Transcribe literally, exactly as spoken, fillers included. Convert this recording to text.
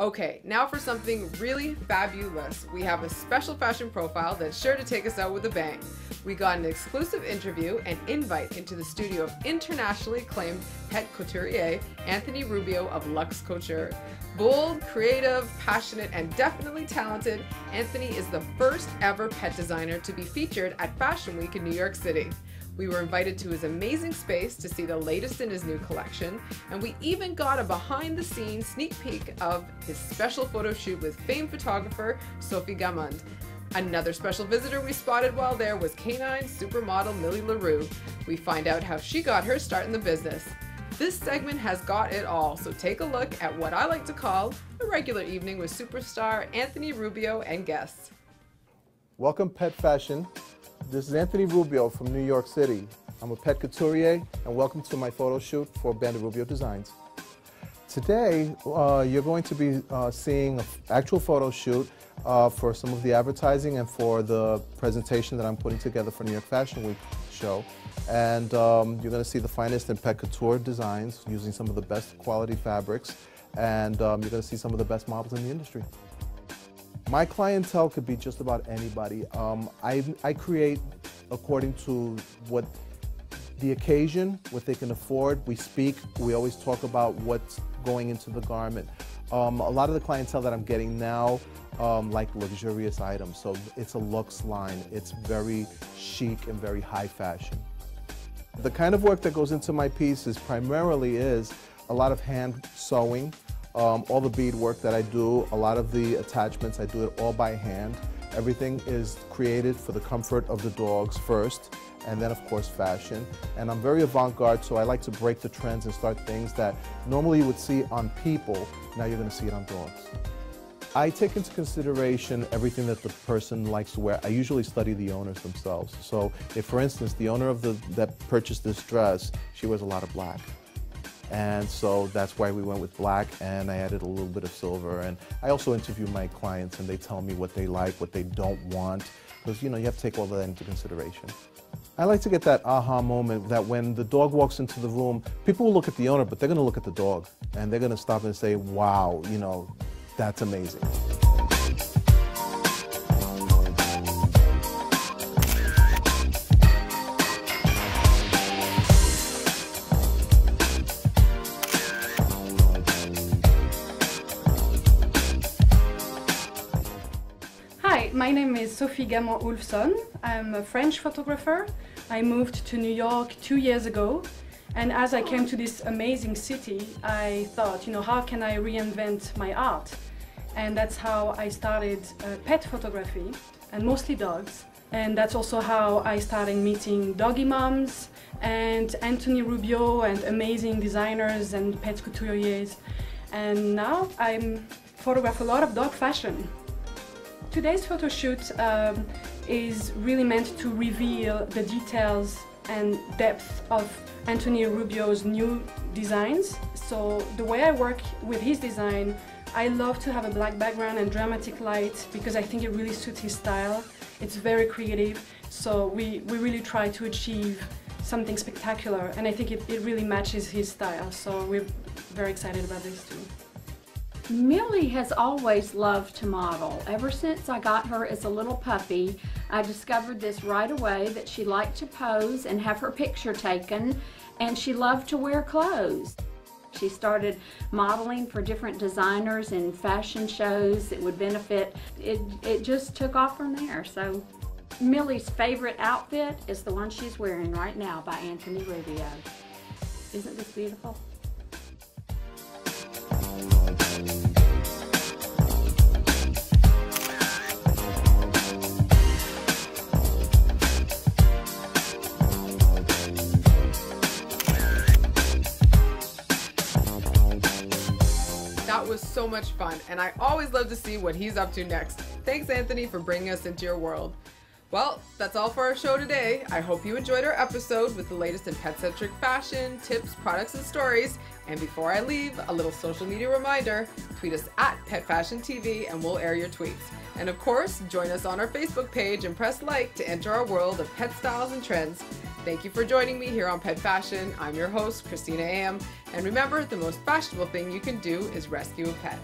Okay, now for something really fabulous. We have a special fashion profile that's sure to take us out with a bang. We got an exclusive interview and invite into the studio of internationally acclaimed pet couturier Anthony Rubio of Luxe Couture. Bold, creative, passionate, and definitely talented, Anthony is the first ever pet designer to be featured at Fashion Week in New York City. We were invited to his amazing space to see the latest in his new collection, and we even got a behind-the-scenes sneak peek of his special photo shoot with famed photographer Sophie Gamand. Another special visitor we spotted while there was canine supermodel Millie LaRue. We find out how she got her start in the business. This segment has got it all, so take a look at what I like to call a regular evening with superstar Anthony Rubio and guests. Welcome, Pet Fashion. This is Anthony Rubio from New York City. I'm a pet couturier, and welcome to my photo shoot for Bandit Rubio Designs. Today, uh, you're going to be uh, seeing an actual photo shoot uh, for some of the advertising and for the presentation that I'm putting together for New York Fashion Week show. And um, you're going to see the finest in pet couture designs using some of the best quality fabrics. And um, you're going to see some of the best models in the industry. My clientele could be just about anybody. Um, I, I create according to what the occasion, what they can afford. We speak, we always talk about what's going into the garment. Um, a lot of the clientele that I'm getting now um, like luxurious items, so it's a luxe line. It's very chic and very high fashion. The kind of work that goes into my pieces primarily is a lot of hand sewing. Um, all the bead work that I do, a lot of the attachments, I do it all by hand. Everything is created for the comfort of the dogs first, and then of course fashion. And I'm very avant-garde, so I like to break the trends and start things that normally you would see on people, now you're going to see it on dogs. I take into consideration everything that the person likes to wear. I usually study the owners themselves. So if, for instance, the owner of the, that purchased this dress, she wears a lot of black. And so that's why we went with black, and I added a little bit of silver. And I also interview my clients, and they tell me what they like, what they don't want, because you know, you have to take all that into consideration. I like to get that aha moment that when the dog walks into the room, people will look at the owner, but they're going to look at the dog, and they're going to stop and say, wow, you know, that's amazing. My name is Sophie Gamand-Ulfson. I'm a French photographer. I moved to New York two years ago, and as I came to this amazing city, I thought, you know, how can I reinvent my art? And that's how I started uh, pet photography, and mostly dogs. And that's also how I started meeting doggy moms and Anthony Rubio and amazing designers and pet couturiers. And now I photograph a lot of dog fashion. Today's photo shoot um, is really meant to reveal the details and depth of Anthony Rubio's new designs. So the way I work with his design, I love to have a black background and dramatic light because I think it really suits his style. It's very creative, so we, we really try to achieve something spectacular, and I think it, it really matches his style, so we're very excited about this too. Millie has always loved to model. Ever since I got her as a little puppy, I discovered this right away, that she liked to pose and have her picture taken, and she loved to wear clothes. She started modeling for different designers and fashion shows that would benefit. It, it just took off from there. So Millie's favorite outfit is the one she's wearing right now by Anthony Rubio. Isn't this beautiful? That was so much fun, and I always love to see what he's up to next. Thanks, Anthony, for bringing us into your world. Well, that's all for our show today. I hope you enjoyed our episode with the latest in pet-centric fashion, tips, products, and stories. And before I leave, a little social media reminder, tweet us at Pet Fashion T V and we'll air your tweets. And of course, join us on our Facebook page and press like to enter our world of pet styles and trends. Thank you for joining me here on Pet Fashion. I'm your host, Christina Am. And remember, the most fashionable thing you can do is rescue a pet.